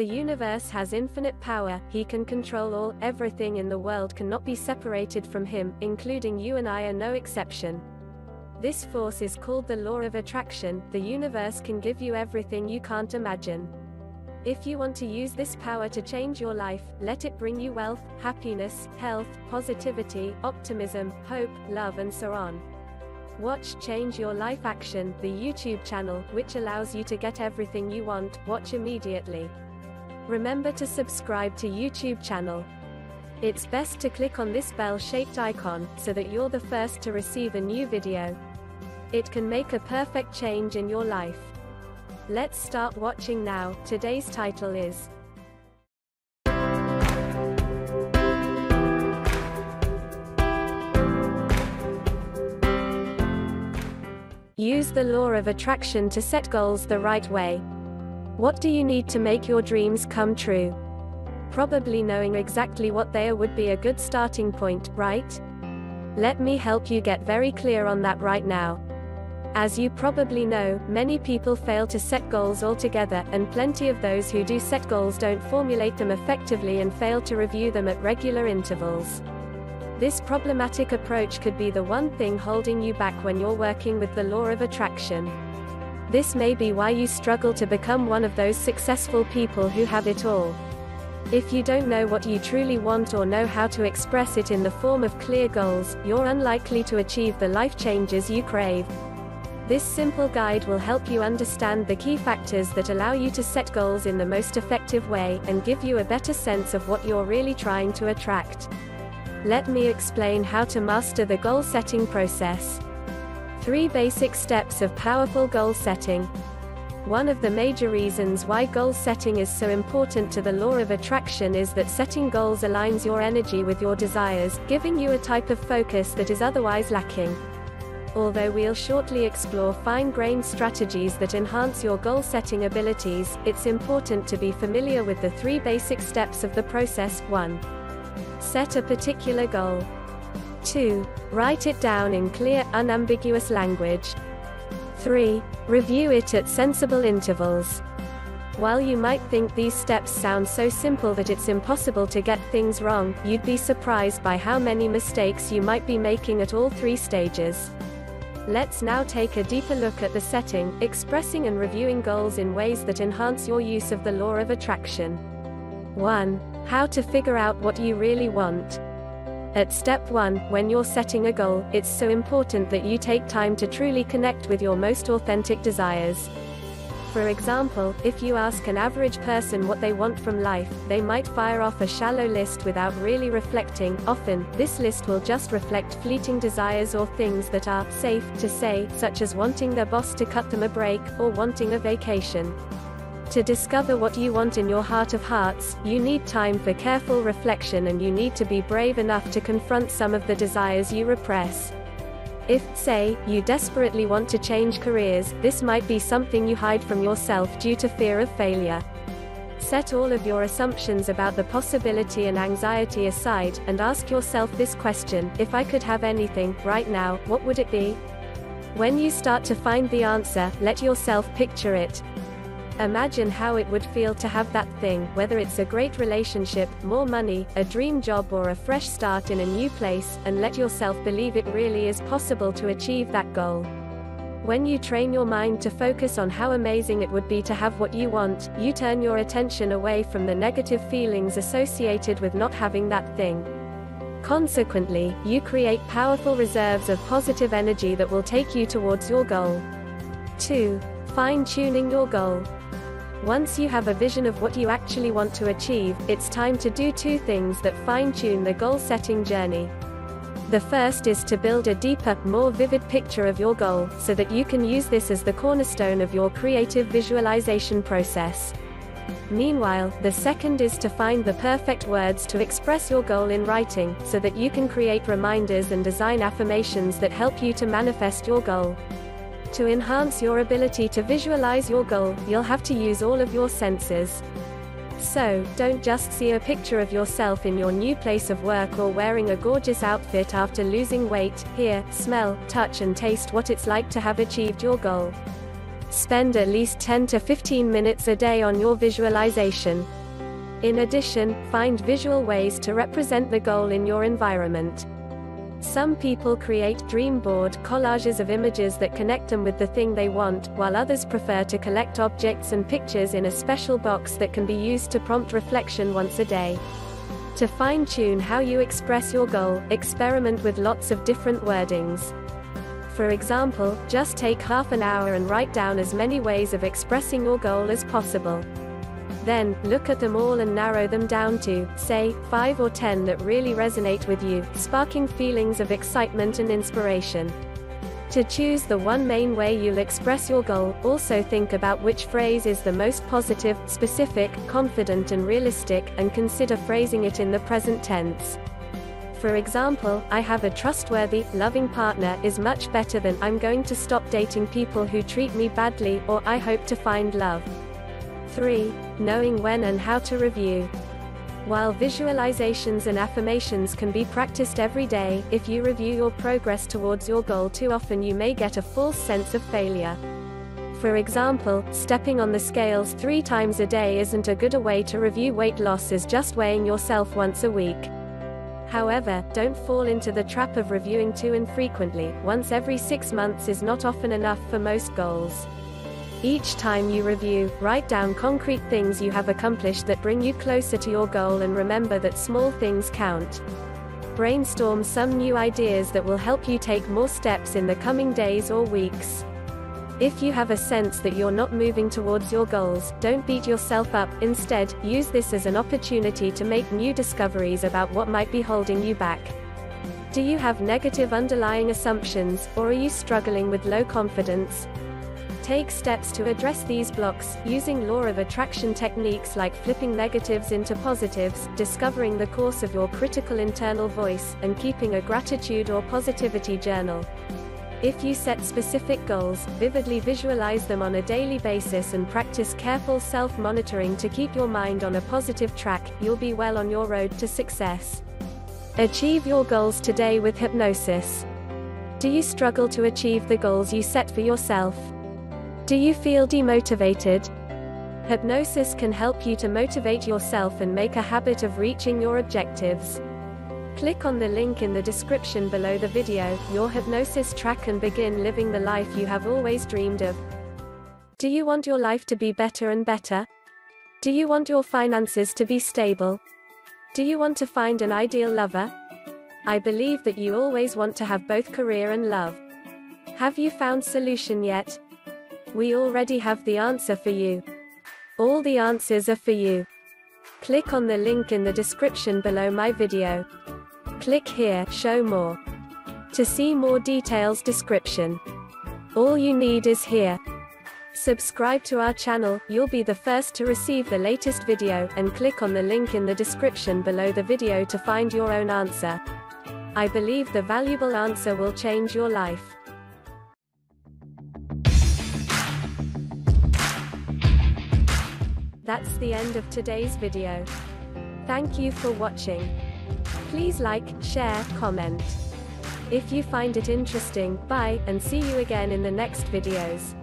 The universe has infinite power, he can control all, everything in the world cannot be separated from him, including you and I are no exception. This force is called the Law of Attraction. The universe can give you everything you can't imagine. If you want to use this power to change your life, let it bring you wealth, happiness, health, positivity, optimism, hope, love and so on. Watch Change Your Life Action, the YouTube channel, which allows you to get everything you want. Watch immediately. Remember to subscribe to YouTube channel. It's best to click on this bell-shaped icon, so that you're the first to receive a new video. It can make a perfect change in your life. Let's start watching now. Today's title is Use the Law of Attraction to set goals the right way. What do you need to make your dreams come true? Probably knowing exactly what they are would be a good starting point, right? Let me help you get very clear on that right now. As you probably know, many people fail to set goals altogether, and plenty of those who do set goals don't formulate them effectively and fail to review them at regular intervals. This problematic approach could be the one thing holding you back when you're working with the Law of Attraction. This may be why you struggle to become one of those successful people who have it all. If you don't know what you truly want or know how to express it in the form of clear goals, you're unlikely to achieve the life changes you crave. This simple guide will help you understand the key factors that allow you to set goals in the most effective way, and give you a better sense of what you're really trying to attract. Let me explain how to master the goal-setting process. 3 basic steps of powerful goal setting. One of the major reasons why goal setting is so important to the Law of Attraction is that setting goals aligns your energy with your desires, giving you a type of focus that is otherwise lacking. Although we'll shortly explore fine-grained strategies that enhance your goal-setting abilities, it's important to be familiar with the 3 basic steps of the process. 1. Set a particular goal. 2. Write it down in clear, unambiguous language. 3. Review it at sensible intervals. While you might think these steps sound so simple that it's impossible to get things wrong, you'd be surprised by how many mistakes you might be making at all 3 stages. Let's now take a deeper look at the setting, expressing and reviewing goals in ways that enhance your use of the Law of Attraction. 1. How to figure out what you really want. At step 1, when you're setting a goal, it's so important that you take time to truly connect with your most authentic desires. For example, if you ask an average person what they want from life, they might fire off a shallow list without really reflecting. Often, this list will just reflect fleeting desires or things that are safe to say, such as wanting their boss to cut them a break, or wanting a vacation. To discover what you want in your heart of hearts, you need time for careful reflection, and you need to be brave enough to confront some of the desires you repress. If, say, you desperately want to change careers, this might be something you hide from yourself due to fear of failure. Set all of your assumptions about the possibility and anxiety aside, and ask yourself this question: if I could have anything right now, what would it be? When you start to find the answer, let yourself picture it. Imagine how it would feel to have that thing, whether it's a great relationship, more money, a dream job or a fresh start in a new place, and let yourself believe it really is possible to achieve that goal. When you train your mind to focus on how amazing it would be to have what you want, you turn your attention away from the negative feelings associated with not having that thing. Consequently, you create powerful reserves of positive energy that will take you towards your goal. 2. Fine-tuning your goal. Once you have a vision of what you actually want to achieve, it's time to do 2 things that fine-tune the goal-setting journey. The first is to build a deeper, more vivid picture of your goal, so that you can use this as the cornerstone of your creative visualization process. Meanwhile, the second is to find the perfect words to express your goal in writing, so that you can create reminders and design affirmations that help you to manifest your goal. To enhance your ability to visualize your goal, you'll have to use all of your senses. So, don't just see a picture of yourself in your new place of work or wearing a gorgeous outfit after losing weight. Hear, smell, touch and taste what it's like to have achieved your goal. Spend at least 10 to 15 minutes a day on your visualization. In addition, find visual ways to represent the goal in your environment. Some people create dream board collages of images that connect them with the thing they want, while others prefer to collect objects and pictures in a special box that can be used to prompt reflection once a day. To fine-tune how you express your goal, experiment with lots of different wordings. For example, just take half an hour and write down as many ways of expressing your goal as possible. Then, look at them all and narrow them down to, say, 5 or 10 that really resonate with you, sparking feelings of excitement and inspiration. To choose the one main way you'll express your goal, also think about which phrase is the most positive, specific, confident and realistic, and consider phrasing it in the present tense. For example, I have a trustworthy, loving partner is much better than I'm going to stop dating people who treat me badly, or I hope to find love. 3. Knowing when and how to review. While visualizations and affirmations can be practiced every day, if you review your progress towards your goal too often, you may get a false sense of failure. For example, stepping on the scales 3 times a day isn't a good way to review weight loss as just weighing yourself once a week. However, don't fall into the trap of reviewing too infrequently. Once every 6 months is not often enough for most goals. Each time you review, write down concrete things you have accomplished that bring you closer to your goal, and remember that small things count. Brainstorm some new ideas that will help you take more steps in the coming days or weeks. If you have a sense that you're not moving towards your goals, don't beat yourself up. Instead, use this as an opportunity to make new discoveries about what might be holding you back. Do you have negative underlying assumptions, or are you struggling with low confidence? Take steps to address these blocks, using Law of Attraction techniques like flipping negatives into positives, discovering the course of your critical internal voice, and keeping a gratitude or positivity journal. If you set specific goals, vividly visualize them on a daily basis and practice careful self-monitoring to keep your mind on a positive track. You'll be well on your road to success. Achieve your goals today with hypnosis. Do you struggle to achieve the goals you set for yourself? Do you feel demotivated? Hypnosis can help you to motivate yourself and make a habit of reaching your objectives. Click on the link in the description below the video, your hypnosis track, and begin living the life you have always dreamed of. Do you want your life to be better and better? Do you want your finances to be stable? Do you want to find an ideal lover? I believe that you always want to have both career and love. Have you found a solution yet? We already have the answer for you. All the answers are for you. Click on the link in the description below my video. Click here, show more. To see more details description. All you need is here. Subscribe to our channel, you'll be the first to receive the latest video, and click on the link in the description below the video to find your own answer. I believe the valuable answer will change your life. That's the end of today's video. Thank you for watching. Please like, share, comment if you find it interesting. Bye, and see you again in the next videos.